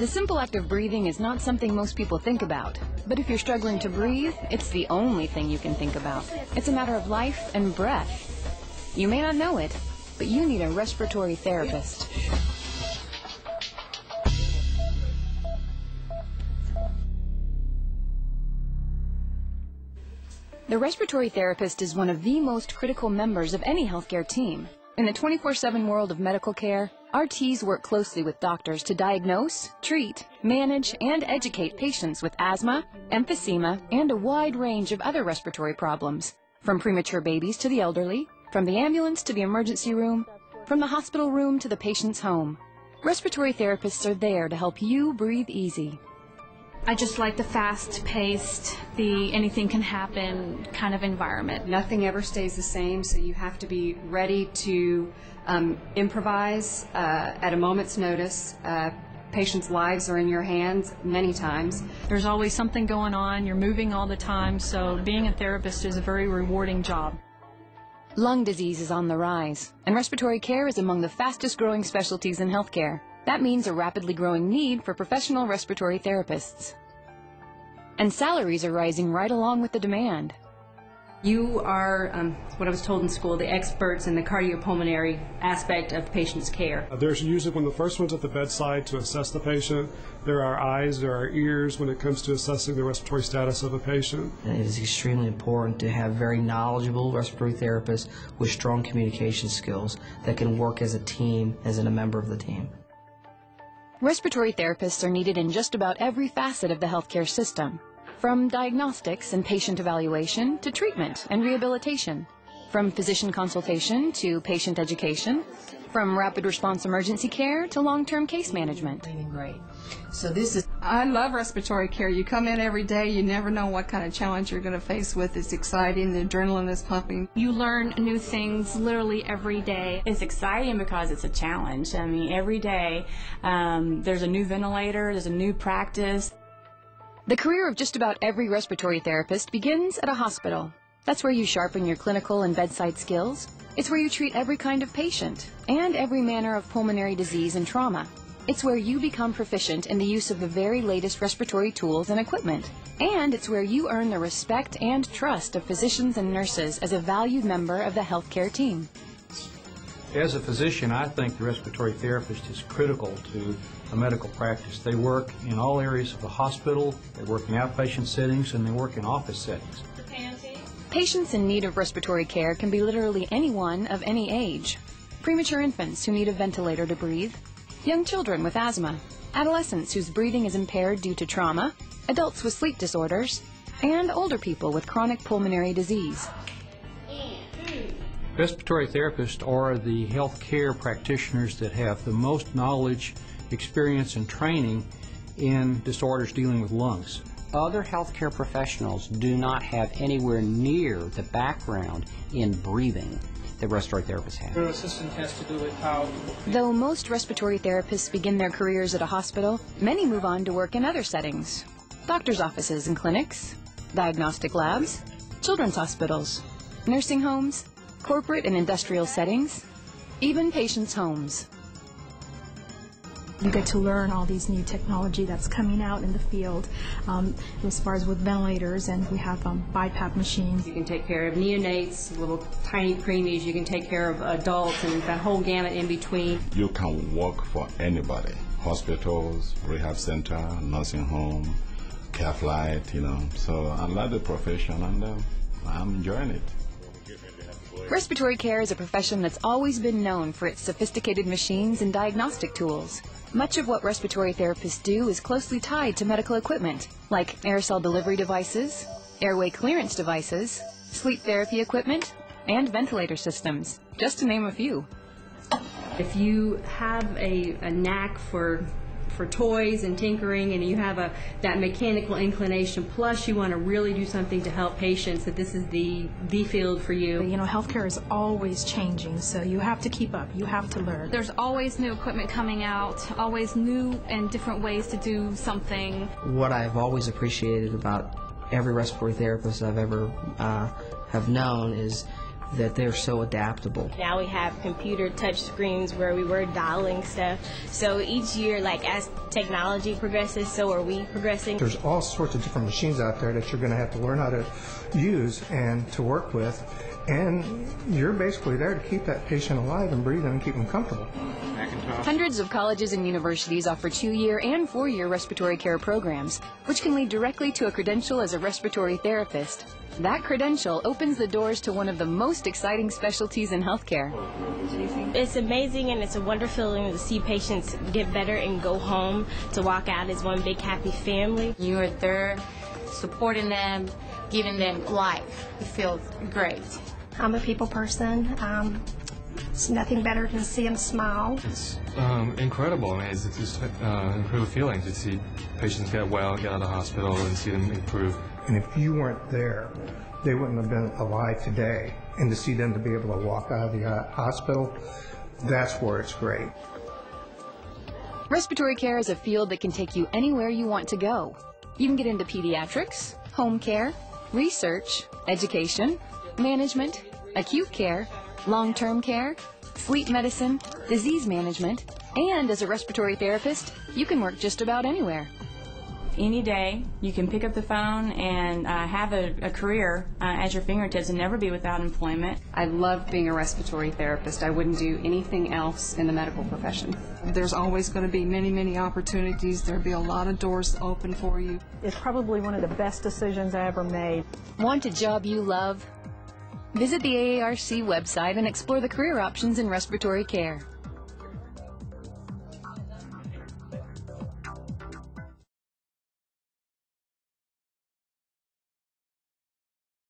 The simple act of breathing is not something most people think about. But if you're struggling to breathe, it's the only thing you can think about. It's a matter of life and breath. You may not know it, but you need a respiratory therapist. The respiratory therapist is one of the most critical members of any healthcare team. In the 24/7 world of medical care, RTs work closely with doctors to diagnose, treat, manage, and educate patients with asthma, emphysema, and a wide range of other respiratory problems, from premature babies to the elderly, from the ambulance to the emergency room, from the hospital room to the patient's home. Respiratory therapists are there to help you breathe easy. I just like the fast-paced, the anything-can-happen kind of environment. Nothing ever stays the same, so you have to be ready to improvise at a moment's notice. Patients' lives are in your hands many times. There's always something going on. You're moving all the time, so being a therapist is a very rewarding job. Lung disease is on the rise, and respiratory care is among the fastest-growing specialties in healthcare. That means a rapidly growing need for professional respiratory therapists. And salaries are rising right along with the demand. You are, what I was told in school, the experts in the cardiopulmonary aspect of patient's care. There's usually one of the first ones at the bedside to assess the patient. There are eyes, there are ears when it comes to assessing the respiratory status of a patient. And it is extremely important to have very knowledgeable respiratory therapists with strong communication skills that can work as a team, as in a member of the team. Respiratory therapists are needed in just about every facet of the healthcare system, from diagnostics and patient evaluation to treatment and rehabilitation, from physician consultation to patient education, from rapid response emergency care to long-term case management. So this is. I love respiratory care. You come in every day, you never know what kind of challenge you're going to face with. It's exciting, the adrenaline is pumping. You learn new things literally every day. It's exciting because it's a challenge. I mean, every day there's a new ventilator, there's a new practice. The career of just about every respiratory therapist begins at a hospital. That's where you sharpen your clinical and bedside skills. It's where you treat every kind of patient and every manner of pulmonary disease and trauma. It's where you become proficient in the use of the very latest respiratory tools and equipment. And it's where you earn the respect and trust of physicians and nurses as a valued member of the healthcare team. As a physician, I think the respiratory therapist is critical to a medical practice. They work in all areas of the hospital, they work in outpatient settings, and they work in office settings. Patients in need of respiratory care can be literally anyone of any age. Premature infants who need a ventilator to breathe, young children with asthma, adolescents whose breathing is impaired due to trauma, adults with sleep disorders, and older people with chronic pulmonary disease. Respiratory therapists are the healthcare practitioners that have the most knowledge, experience, and training in disorders dealing with lungs. Other healthcare professionals do not have anywhere near the background in breathing that respiratory therapists have. Your assistant has to do with how. Though most respiratory therapists begin their careers at a hospital, many move on to work in other settings. Doctors' offices and clinics, diagnostic labs, children's hospitals, nursing homes, corporate and industrial settings, even patients' homes. You get to learn all these new technology that's coming out in the field as far as with ventilators, and we have BiPAP machines. You can take care of neonates, little tiny preemies, you can take care of adults, and that whole gamut in between. You can work for anybody, hospitals, rehab center, nursing home, care flight, you know. So I love the profession, and I'm enjoying it. Respiratory care is a profession that's always been known for its sophisticated machines and diagnostic tools. Much of what respiratory therapists do is closely tied to medical equipment, like aerosol delivery devices, airway clearance devices, sleep therapy equipment, and ventilator systems, just to name a few. If you have a knack for toys and tinkering, and you have that mechanical inclination, plus you want to really do something to help patients, that this is the field for you. You know, healthcare is always changing, so you have to keep up, you have to learn. There's always new equipment coming out, always new and different ways to do something. What I've always appreciated about every respiratory therapist I've ever have known is that they're so adaptable. Now we have computer touch screens where we were dialing stuff. So each year, like as technology progresses, so are we progressing. There's all sorts of different machines out there that you're going to have to learn how to use and to work with. And you're basically there to keep that patient alive and breathing and keep them comfortable. Hundreds of colleges and universities offer 2-year and 4-year respiratory care programs, which can lead directly to a credential as a respiratory therapist. That credential opens the doors to one of the most exciting specialties in healthcare. It's amazing, and it's a wonderful feeling to see patients get better and go home, to walk out as one big happy family. You are there supporting them, giving them life. It feels great. I'm a people person. It's nothing better than see them smile. It's incredible. I mean, it's just incredible feeling to see patients get well, get out of the hospital, and see them improve. And if you weren't there, they wouldn't have been alive today. And to see them to be able to walk out of the hospital, that's where it's great. Respiratory care is a field that can take you anywhere you want to go. You can get into pediatrics, home care, research, education, management, acute care, long-term care, sleep medicine, disease management, and as a respiratory therapist, you can work just about anywhere. Any day, you can pick up the phone and have a career at your fingertips and never be without employment. I love being a respiratory therapist. I wouldn't do anything else in the medical profession. There's always going to be many, many opportunities. There'll be a lot of doors open for you. It's probably one of the best decisions I ever made. Want a job you love? Visit the AARC website and explore the career options in respiratory care.